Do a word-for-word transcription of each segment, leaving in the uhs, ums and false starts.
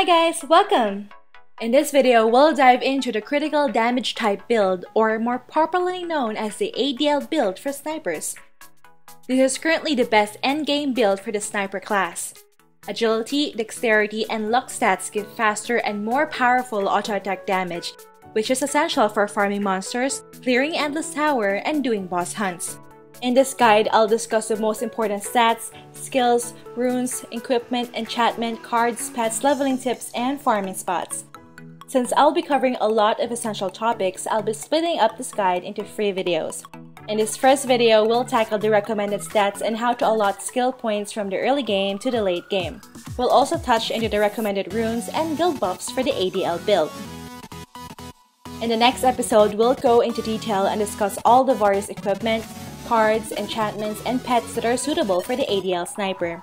Hi guys, welcome! In this video, we'll dive into the critical damage type build, or more popularly known as the A D L build for snipers. This is currently the best endgame build for the sniper class. Agility, dexterity, and luck stats give faster and more powerful auto-attack damage, which is essential for farming monsters, clearing endless tower, and doing boss hunts. In this guide, I'll discuss the most important stats, skills, runes, equipment, enchantment, cards, pets, leveling tips, and farming spots. Since I'll be covering a lot of essential topics, I'll be splitting up this guide into three videos. In this first video, we'll tackle the recommended stats and how to allot skill points from the early game to the late game. We'll also touch into the recommended runes and guild buffs for the A D L build. In the next episode, we'll go into detail and discuss all the various equipment, cards, enchantments, and pets that are suitable for the A D L sniper.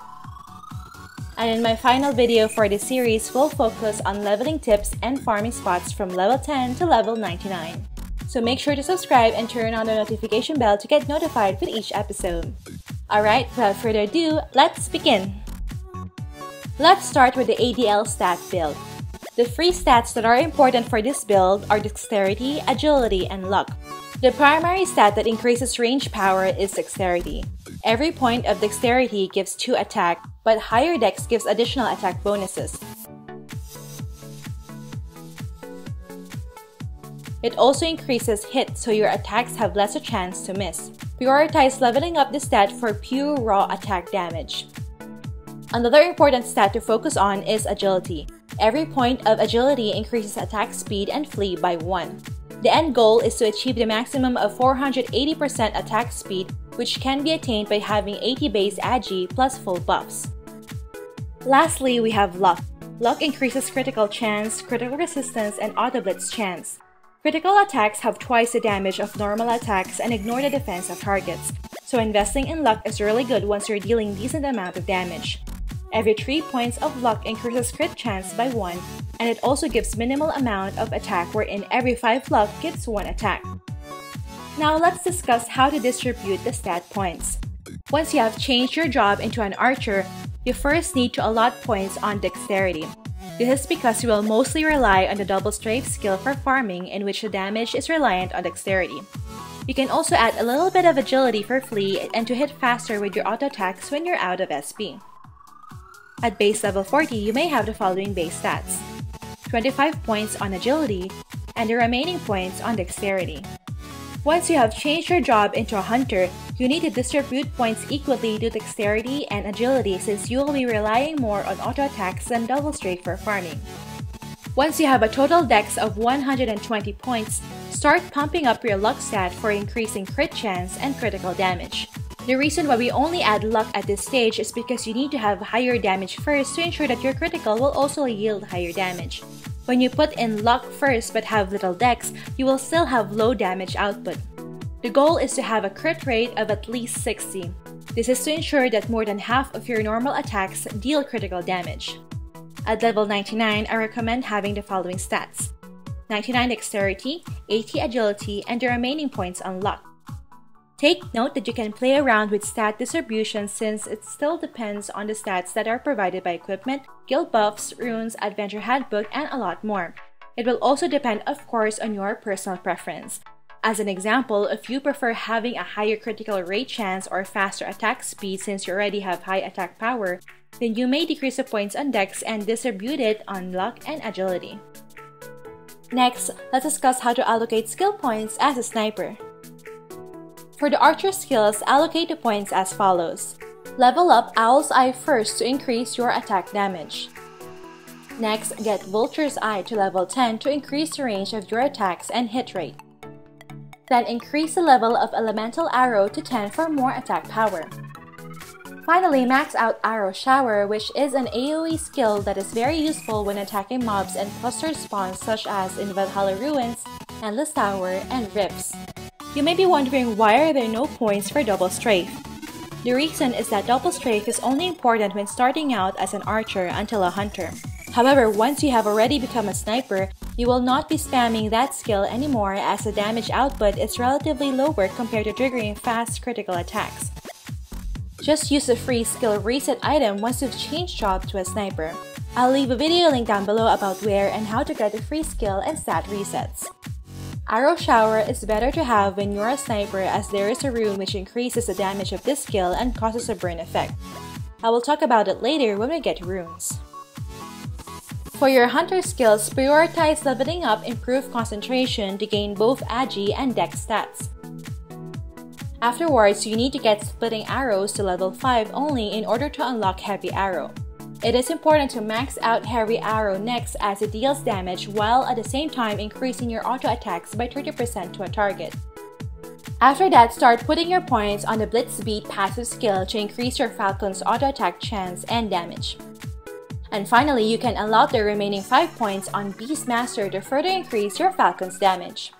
And in my final video for this series, we'll focus on leveling tips and farming spots from level ten to level ninety-nine. So make sure to subscribe and turn on the notification bell to get notified with each episode. Alright, without further ado, let's begin! Let's start with the A D L stat build. The three stats that are important for this build are dexterity, agility, and luck. The primary stat that increases range power is dexterity. Every point of dexterity gives two attack, but higher dex gives additional attack bonuses. It also increases hit, so your attacks have lesser chance to miss. Prioritize leveling up the stat for pure raw attack damage. Another important stat to focus on is agility. Every point of agility increases attack speed and flee by one. The end goal is to achieve the maximum of four hundred eighty percent attack speed, which can be attained by having eighty base agi plus full buffs. Lastly, we have luck. Luck increases critical chance, critical resistance, and auto blitz chance. Critical attacks have twice the damage of normal attacks and ignore the defense of targets, so investing in luck is really good once you're dealing decent amount of damage. Every three points of luck increases crit chance by one, and it also gives minimal amount of attack wherein every five luck gives one attack. Now let's discuss how to distribute the stat points. Once you have changed your job into an archer, you first need to allot points on dexterity. This is because you will mostly rely on the double strafe skill for farming, in which the damage is reliant on dexterity. You can also add a little bit of agility for flee and to hit faster with your auto attacks when you're out of S P. At base level forty, you may have the following base stats: twenty-five points on agility, and the remaining points on dexterity. Once you have changed your job into a hunter, you need to distribute points equally to dexterity and agility, since you will be relying more on auto attacks than double strafe for farming. Once you have a total dex of one hundred twenty points, start pumping up your luck stat for increasing crit chance and critical damage. The reason why we only add luck at this stage is because you need to have higher damage first to ensure that your critical will also yield higher damage. When you put in luck first but have little dex, you will still have low damage output. The goal is to have a crit rate of at least sixty. This is to ensure that more than half of your normal attacks deal critical damage. At level ninety-nine, I recommend having the following stats: ninety-nine dexterity, eighty agility, and the remaining points on luck. Take note that you can play around with stat distribution, since it still depends on the stats that are provided by equipment, guild buffs, runes, adventure handbook, and a lot more. It will also depend, of course, on your personal preference. As an example, if you prefer having a higher critical rate chance or faster attack speed since you already have high attack power, then you may decrease the points on dex and distribute it on luck and agility. Next, let's discuss how to allocate skill points as a sniper. For the archer skills, allocate the points as follows. Level up Owl's Eye first to increase your attack damage. Next, get Vulture's Eye to level ten to increase the range of your attacks and hit rate. Then increase the level of Elemental Arrow to ten for more attack power. Finally, max out Arrow Shower, which is an AoE skill that is very useful when attacking mobs and cluster spawns such as in Valhalla Ruins, Endless Tower, and Rifts. You may be wondering, why are there no points for double strafe? The reason is that double strafe is only important when starting out as an archer until a hunter. However, once you have already become a sniper, you will not be spamming that skill anymore, as the damage output is relatively lower compared to triggering fast critical attacks. Just use the free skill reset item once you've changed job to a sniper. I'll leave a video link down below about where and how to get a free skill and stat resets. Arrow Shower is better to have when you're a sniper, as there is a rune which increases the damage of this skill and causes a burn effect. I will talk about it later when we get runes. For your hunter skills, prioritize leveling up improved concentration to gain both A G I and dex stats. Afterwards, you need to get splitting arrows to level five only in order to unlock heavy arrow. It is important to max out heavy arrow next, as it deals damage while at the same time increasing your auto attacks by thirty percent to a target. After that, start putting your points on the Blitz Beat passive skill to increase your Falcon's auto attack chance and damage. And finally, you can unlock the remaining five points on Beastmaster to further increase your Falcon's damage.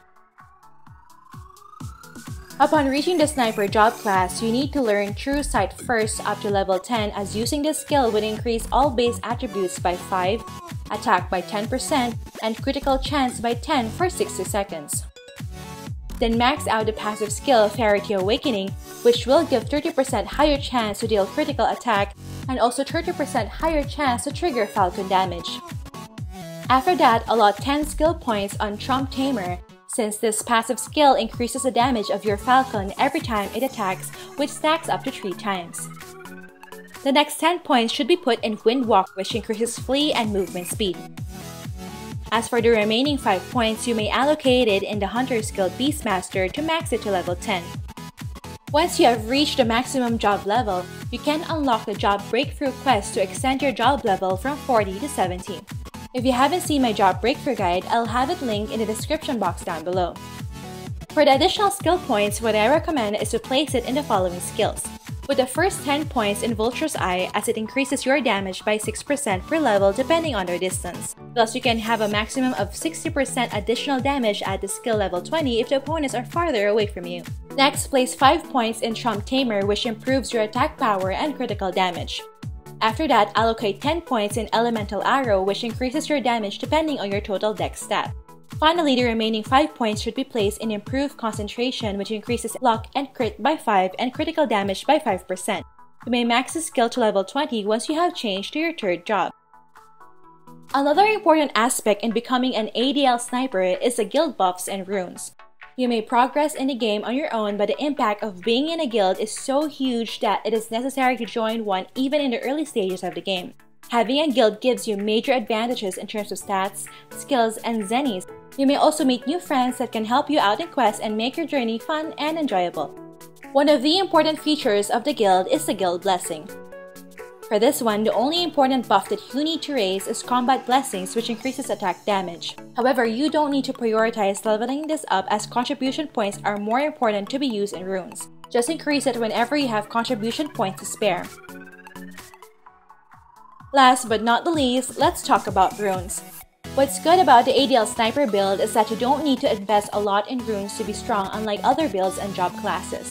Upon reaching the Sniper job class, you need to learn True Sight first up to level ten, as using this skill would increase all base attributes by five, attack by ten percent, and critical chance by ten for sixty seconds. Then max out the passive skill Fierity Awakening, which will give thirty percent higher chance to deal critical attack and also thirty percent higher chance to trigger Falcon damage. After that, allot ten skill points on Trump Tamer, since this passive skill increases the damage of your Falcon every time it attacks, which stacks up to three times. The next ten points should be put in Windwalk, which increases flee and movement speed. As for the remaining five points, you may allocate it in the Hunter skill Beastmaster to max it to level ten. Once you have reached the maximum job level, you can unlock the job breakthrough quest to extend your job level from forty to seventy. If you haven't seen my job breakthrough guide, I'll have it linked in the description box down below. For the additional skill points, what I recommend is to place it in the following skills, with the first ten points in Vulture's Eye, as it increases your damage by six percent per level depending on their distance. Plus, you can have a maximum of sixty percent additional damage at the skill level twenty if the opponents are farther away from you. Next, place five points in Trump Tamer, which improves your attack power and critical damage. After that, allocate ten points in Elemental Arrow, which increases your damage depending on your total dex stat. Finally, the remaining five points should be placed in Improved Concentration, which increases lock and crit by five and critical damage by five percent. You may max the skill to level twenty once you have changed to your third job. Another important aspect in becoming an A D L sniper is the guild buffs and runes. You may progress in the game on your own, but the impact of being in a guild is so huge that it is necessary to join one even in the early stages of the game. Having a guild gives you major advantages in terms of stats, skills, and zennies. You may also meet new friends that can help you out in quests and make your journey fun and enjoyable. One of the important features of the guild is the guild blessing. For this one, the only important buff that you need to raise is Combat Blessings, which increases attack damage. However, you don't need to prioritize leveling this up, as contribution points are more important to be used in runes. Just increase it whenever you have contribution points to spare. Last but not the least, let's talk about runes. What's good about the A D L Sniper build is that you don't need to invest a lot in runes to be strong, unlike other builds and job classes.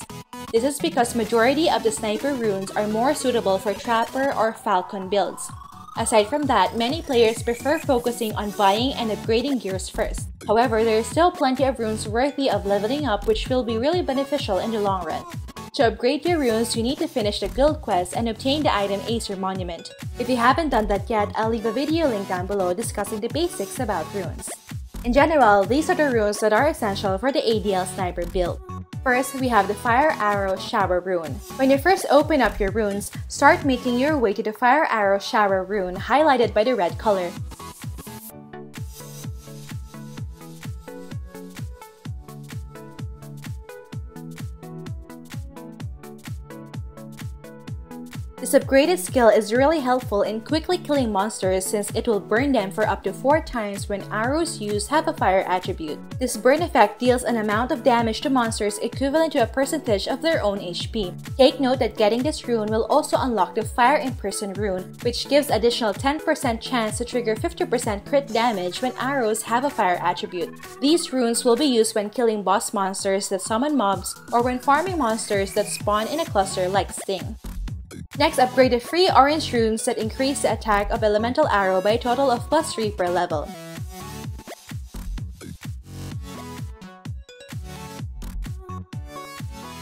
This is because majority of the Sniper runes are more suitable for Trapper or Falcon builds. Aside from that, many players prefer focusing on buying and upgrading gears first. However, there is still plenty of runes worthy of leveling up, which will be really beneficial in the long run. To upgrade your runes, you need to finish the guild quest and obtain the item Acer Monument. If you haven't done that yet, I'll leave a video link down below discussing the basics about runes. In general, these are the runes that are essential for the A D L Sniper build. First, we have the Fire Arrow Shower rune. When you first open up your runes, start making your way to the Fire Arrow Shower rune, highlighted by the red color. This upgraded skill is really helpful in quickly killing monsters, since it will burn them for up to four times when arrows used have a fire attribute. This burn effect deals an amount of damage to monsters equivalent to a percentage of their own H P. Take note that getting this rune will also unlock the Fire in Person rune, which gives additional ten percent chance to trigger fifty percent crit damage when arrows have a fire attribute. These runes will be used when killing boss monsters that summon mobs or when farming monsters that spawn in a cluster like Sting. Next, upgrade the free orange runes that increase the attack of Elemental Arrow by a total of plus three per level.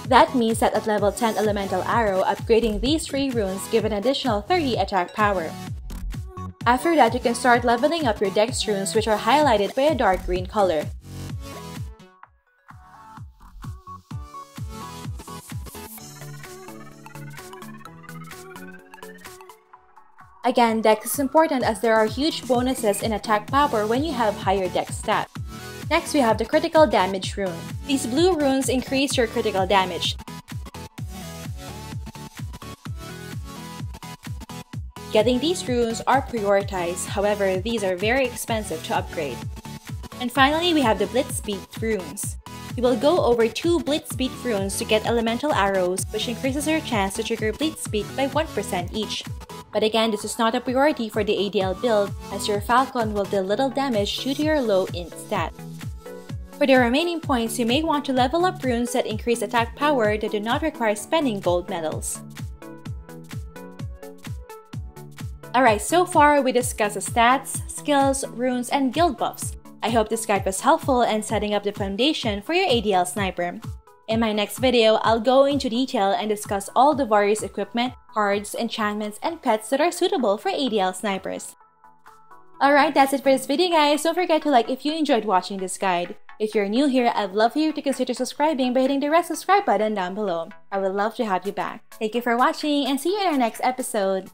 That means that at level ten Elemental Arrow, upgrading these three runes give an additional thirty attack power. After that, you can start leveling up your dex runes, which are highlighted by a dark green color. Again, dex is important as there are huge bonuses in attack power when you have higher dex stat. Next, we have the critical damage rune. These blue runes increase your critical damage. Getting these runes are prioritized, however, these are very expensive to upgrade. And finally, we have the Blitzbeat runes. You will go over two Blitzbeat runes to get elemental arrows, which increases your chance to trigger Blitzbeat by one percent each. But again, this is not a priority for the A D L build, as your Falcon will deal little damage due to your low int stat. For the remaining points, you may want to level up runes that increase attack power that do not require spending gold medals. Alright, so far we discussed the stats, skills, runes, and guild buffs. I hope this guide was helpful in setting up the foundation for your A D L sniper. In my next video, I'll go into detail and discuss all the various equipment, cards, enchantments, and pets that are suitable for A D L snipers. Alright, that's it for this video guys. Don't forget to like if you enjoyed watching this guide. If you're new here, I'd love for you to consider subscribing by hitting the red subscribe button down below. I would love to have you back. Thank you for watching and see you in our next episode.